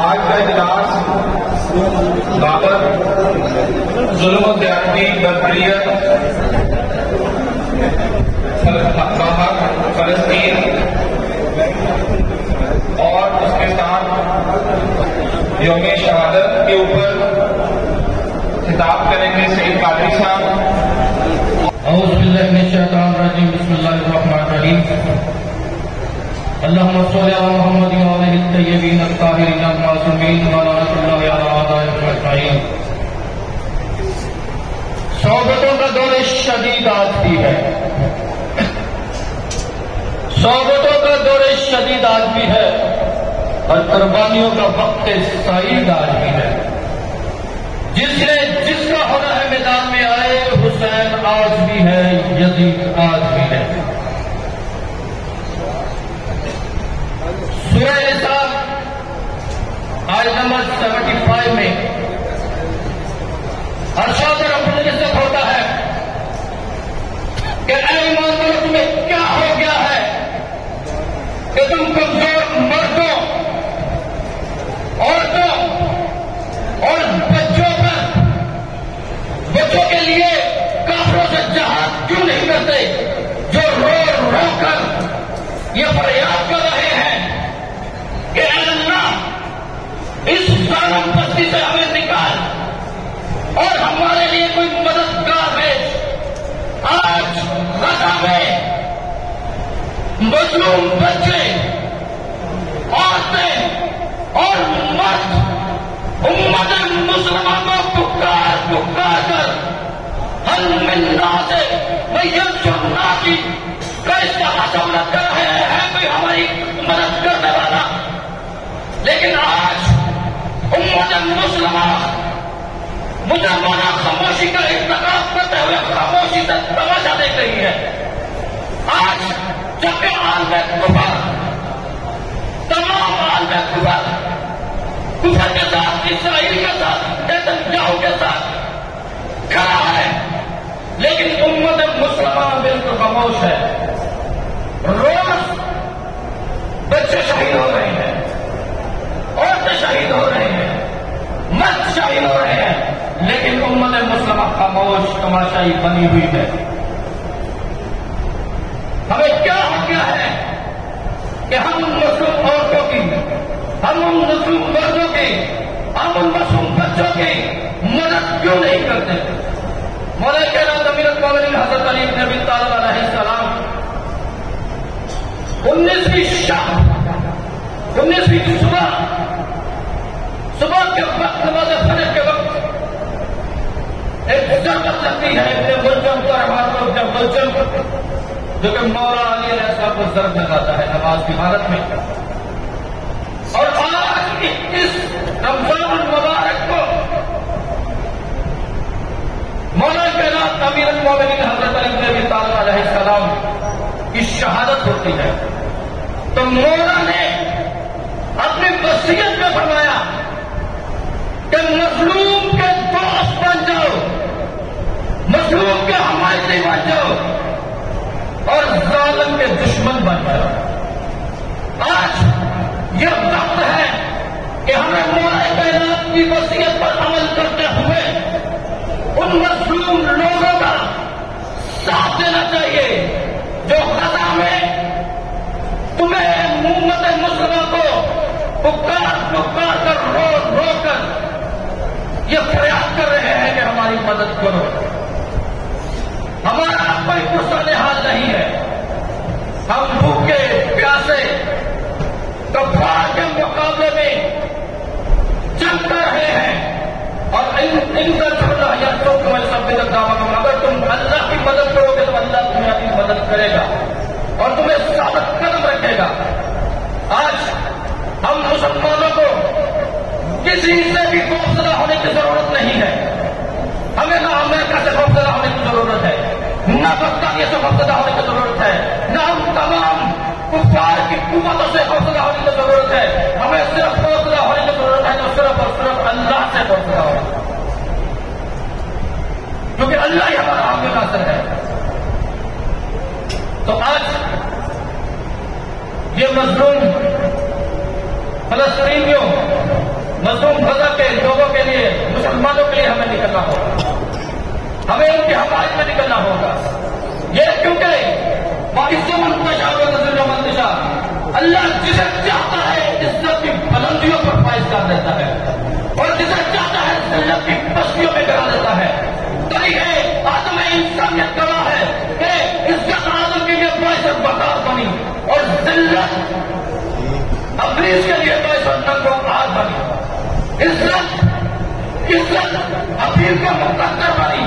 आज का इजलास बाबर जुल्म ज्यादती बरबरीत फलस्तीन और उसके साथ यौम शहादत के ऊपर खिताब करेंगे सईद कादरी साहब। औज़ु बिल्लाहि मिनश शैतानिर रजीम, बिस्मिल्लाहिर रहमानिर रहीम। اللهم صل على محمد وآله الطيبين الطاهرين المعصومين ولعنة الله على أعدائهم أجمعين۔ صحبتوں کا دور شدید آتی ہے، صحبتوں کا دور شدید آتی ہے اور قربانیوں کا وقت سعید آتی ہے۔ جس کا ہونا ہے میدان میں آئے، حسین آج بھی ہے، یزید آج بھی ہے۔ سورہ نساء آیت نمبر 75 میں ارشاد ربانی سے ہوتا ہے کہ اے ایمانداروں، تمہیں کیا ہو گیا ہے کہ تم کمزور مردوں، عورتوں اور بچوں کے لیے کافروں سے جہاد کیوں نہیں کرتے جو رو رو کر یہ فریاد کر رہے ہیں کہ اے اللہ، اس ظالم بستی سے ہمیں نکال اور ہمارے لیے کوئی مددگار بھیج۔ آج غزہ میں مظلوم بچے، عورتیں اور مرد امت مسلمہ کو پکار پکار کر ہل من ناز میسر ناکی کا استحصہ کر رہے ہیں، کوئی ہماری مدد کرنے والا۔ لیکن آج امت مسلمہ مجرمانہ خاموشی کا ارتکاب کرتے ہوئے خاموشی سے تماشا دیکھ رہی ہے۔ آج جب عالم کفر، تمام عالم کفر، کفر کے ساتھ، اسرائیل کے ساتھ، نتنیاہو کے ساتھ کھڑا ہے، لیکن امت مسلمہ بالکل خاموش ہے۔ روز بچے شہید ہو رہے ہیں، عورتیں شہید ہو رہے ہیں، مرد شہید ہو رہے ہیں، لیکن امت مسلمہ خاموش تماشائی بنی ہوئی ہے۔ ہمیں کیا ہو گیا ہے کہ ہم مسلم عورتوں کی، ہم مسلم مردوں کی، ہم مسلم بچوں کی مدد کیوں نہیں کرتے؟ مولا کریم امیر المؤمنین حضرت علی بن ابی طالب علیہ السلام 19ویں صبح کے وقت، نماز فجر کے وقت ایک گزر کر سکتی ہے ابن ملجم کا، ہمارا ابن ملجم جو کہ مولا علی علیہ السلام کو ضرب لگاتا ہے نماز کی حالت میں۔ اور آج 21 رمضان المبارک کو مولا کریم امیر المؤمنین حضرت علی بن ابی طالب علیہ السلام کی شہادت ہوتی ہے، تو مولا نے اپنی وصیت میں فرمایا کہ مظلوم کے دوست بن جاؤ، مظلوم کے حمایتی بن جاؤ اور ظالم کے دشمن بن جاؤ۔ آج یہ وقت ہے کہ ہمیں مولا کائنات کی وصیت پر عمل کرتے ہوئے ان مظلوم لوگوں کا ساتھ دینا چاہیے جو غزہ میں تمہیں امت مسلمہ کو پکار پکار کر، رو رو کر یہ فریاد کر رہے ہیں کہ ہماری مدد کرو۔ ہمارا کوئی پرسان حال نہیں ہے، ہم بھوکے پیاسے کفار کے مقابلے میں جنگ کر رہے ہیں اور ان کا چھوڑنا یا تو تمہیں سب کے دعوت، اگر تم اللہ کی مدد کرو گے تو اللہ تمہیں اپنی مدد کرے گا اور تمہیں ثابت قدم رکھے گا۔ آج ہم مسلمانوں کو کسی سے بھی خوفزدہ ہونے کی ضرورت نہیں ہے، ہمیں نہ امریکہ سے خوفزدہ ہونے کی ضرورت ہے، نہ برطانیہ سے خوفزدہ ہونے کی ضرورت ہے، نہ ہم تمام کفار کی قوتوں سے خوفزدہ ہونے کی ضرورت ہے۔ ہمیں صرف خوفزدہ ہونے کی ضرورت ہے تو صرف اور صرف اللہ سے خوفزدہ ہونا، کیونکہ اللہ ہی ہمارا حامی ناصر ہے۔ تو آج یہ مظلوم فلسطینیوں मजलूम गजा के लोगों के लिए, मुसलमानों के लिए हमें निकलना होगा, हमें उनकी हमायत में निकलना होगा। ये क्योंकि बाइसे मुंतशा व नजर मुंतशा अल्लाह जिसे चाहता है इज्जत की बुलंदियों पर फाइज कर देता है और जिसे चाहता है जिल्लत की पश्चियों में गिरा देता है। तरीके आदम इंसानियत गवा है कि इज्जत आदम के लिए बाइसत बता बनी और जिल्लत अफरीज के लिए बाइसत को आग बनी। इज्जत अफीम के मुकद्दर बनी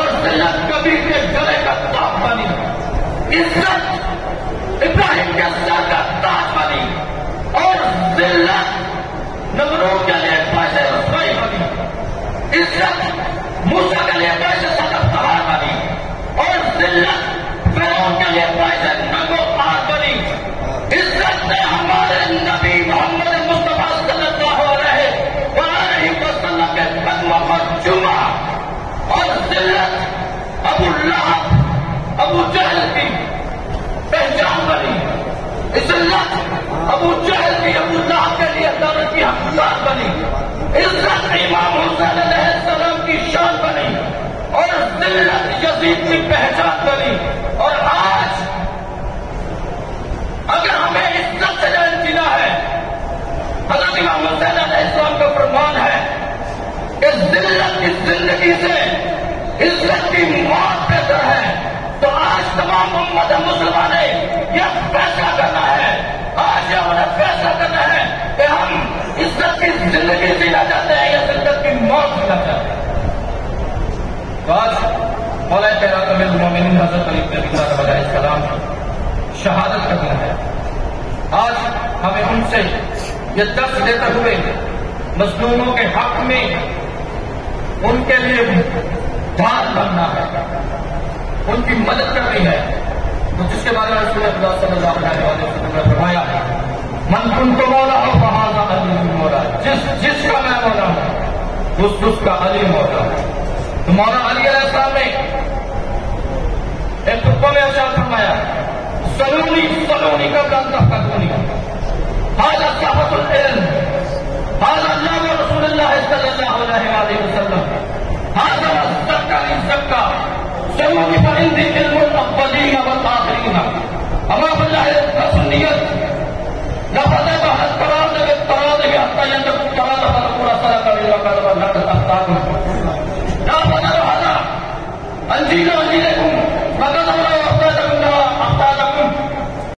और जिल्लत कबीर के गले का ताज बनी। इज्जत इब्राहिम के सर का ताज बनी और जिल्लत नमरूद के लिए पैसे रसवाई बनी। इज्जत मूसा के लिए पैसे सदक तहार बनी और जिल्लत फिरौन के लिए पैसे नंगो पार बनी। इज्जत ने हमारे नबी मोहम्मद जुमा और जिल्लत अबू लहब अबू जहल की पहचान बनी। इज्जत अबू जहल की अबू लहब के लिए दौलत की हकदार बनी। इज्जत इमाम हुसैन अलैहिस्सलाम की शान बनी और जिल्लत यजीद की पहचान बनी। और आज अगर हमें इज्जत से जीना है, हजरत इमाम हुसैन अलैहिस्सलाम का फरमान है, जिल्लत की जिंदगी से इज्जत की मौत बेहतर है। तो आज तमाम उम्मत मुसलमान ने यह फैसला करना है, आज यह हमें फैसला करना है कि हम इज्जत की जिंदगी जीना चाहते हैं या इज्जत की मौत जीना चाहते हैं। तो आज मौलाना पैगंबर मोमिन हजरत अली अलैहिस्सलाम शहादत करना है। आज हमें उनसे यह दर्श देते हुए मजलूमों के हक में उनके लिए ढाल बनना है, उनकी मदद करनी है। तो जिसके बारे में रसूलुल्लाह सल्लल्लाहु अलैहि वसल्लम ने फरमाया, मन कुंतु मौला हो फहाजा अली मौला, जिसका मैं मौला हूं उसका अली मौला है। तो मौला अली अलैहिस्सलाम ने एक खुतबे में इरशाद फरमाया, सलूनी सलूनी का दांता कदूनी हाजा साहबुल इल्म हाजा नाम रसूलुल्लाह सल्लल्लाहु अलैहि वसल्लम هذا الزكى للزكى سلوك فعندي علم الاولين والاخرين امام الله السنية لفظت القران بالتراض حتى ينتهي التراض فالقرى سلك للوكاله والنقل اختار لا فضل هذا انجيل